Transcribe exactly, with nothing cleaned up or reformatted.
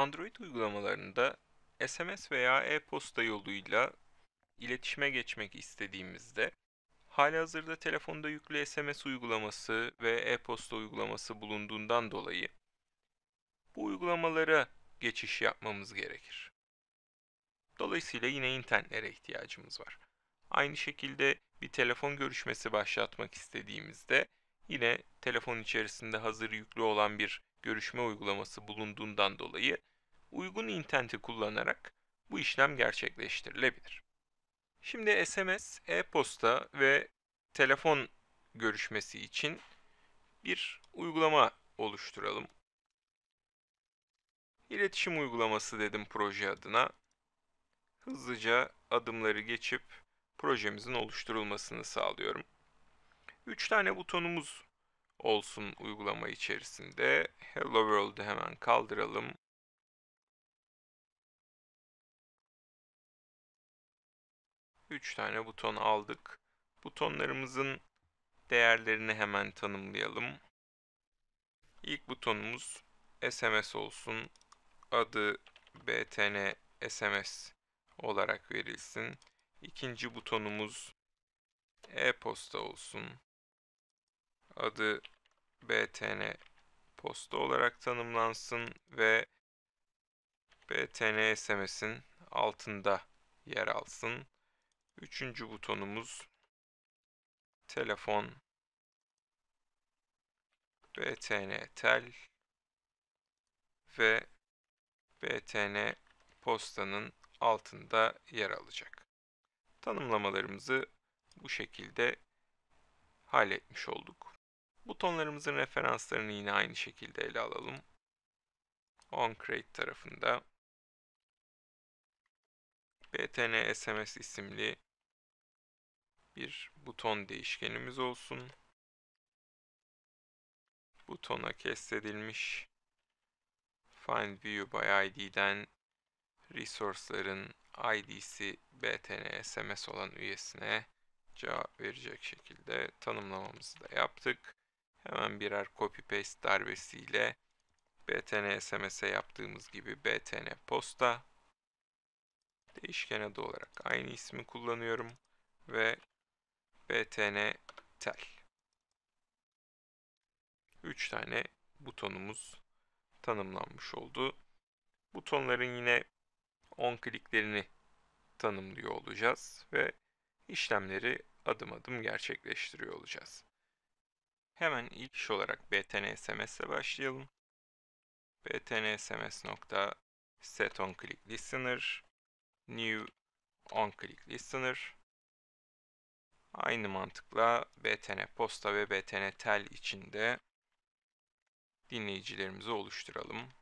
Android uygulamalarında S M S veya e-posta yoluyla iletişime geçmek istediğimizde halihazırda telefonda yüklü S M S uygulaması ve e-posta uygulaması bulunduğundan dolayı bu uygulamalara geçiş yapmamız gerekir. Dolayısıyla yine intentlere ihtiyacımız var. Aynı şekilde bir telefon görüşmesi başlatmak istediğimizde yine telefon içerisinde hazır yüklü olan bir görüşme uygulaması bulunduğundan dolayı uygun intenti kullanarak bu işlem gerçekleştirilebilir. Şimdi S M S, e-posta ve telefon görüşmesi için bir uygulama oluşturalım. İletişim uygulaması dedim proje adına. Hızlıca adımları geçip projemizin oluşturulmasını sağlıyorum. üç tane butonumuz olsun uygulama içerisinde. Hello World'ı hemen kaldıralım. üç tane buton aldık. Butonlarımızın değerlerini hemen tanımlayalım. İlk butonumuz S M S olsun. Adı B T N S M S olarak verilsin. İkinci butonumuz e-posta olsun. Adı B T N Posta olarak tanımlansın ve B T N S M S'in altında yer alsın. Üçüncü butonumuz telefon B T N tel ve B T N Posta'nın altında yer alacak. Tanımlamalarımızı bu şekilde halletmiş olduk. Butonlarımızın referanslarını yine aynı şekilde ele alalım. OnCreate tarafında B T N S M S isimli bir buton değişkenimiz olsun. Butona kestedilmiş Find View by I D'den resource'ların I D'si B T N S M S olan üyesine cevap verecek şekilde tanımlamamızı da yaptık. Hemen birer copy paste darbesiyle B T N S M S'e yaptığımız gibi B T N Posta değişken adı olarak aynı ismi kullanıyorum ve B T N tel. üç tane butonumuz tanımlanmış oldu. Butonların yine on kliklerini tanımlıyor olacağız ve işlemleri adım adım gerçekleştiriyor olacağız. Hemen ilk iş olarak B T N S M S'le başlayalım. B T N S M S nokta set OnClickListener New OnClickListener. Aynı mantıkla B T N Posta ve B T N tel içinde dinleyicilerimizi oluşturalım.